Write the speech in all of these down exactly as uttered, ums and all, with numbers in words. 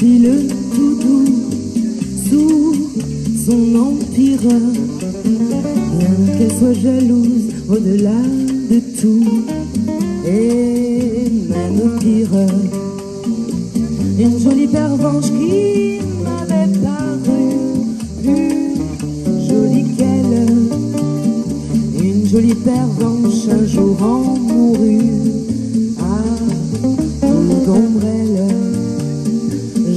file tout doux sous son empire. Bien qu'elle soit jalouse au-delà de tout, et même pire. Une jolie pervenche qui m'avait paru plus jolie qu'elle. Une jolie pervenche un jour en mourut à bout d'ombrelle.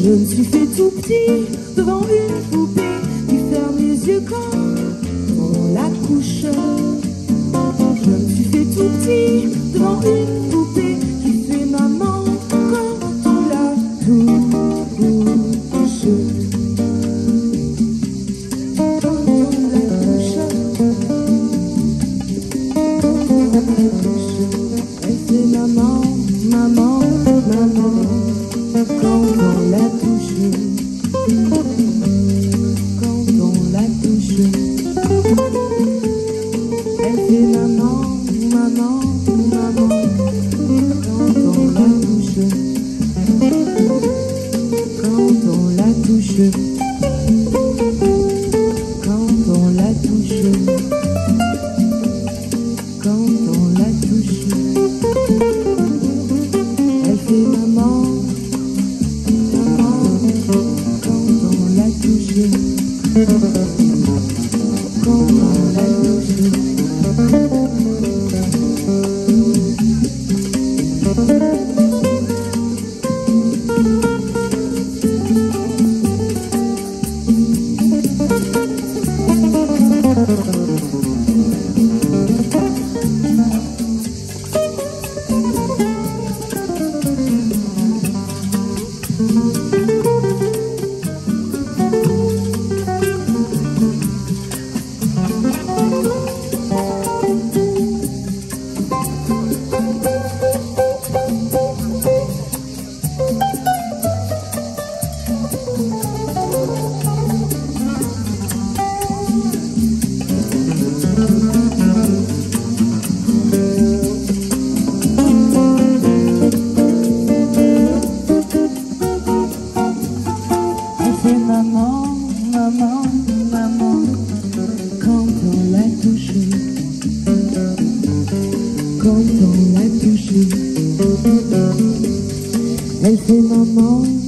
Je me suis fait tout petit devant une poupée qui ferme les yeux quand on la couche. Je me suis fait tout petit devant une poupée qui fait maman quand on la touche. On la touche, elle fait maman, maman, maman quand on la touche. Quand on la touche, elle fait maman.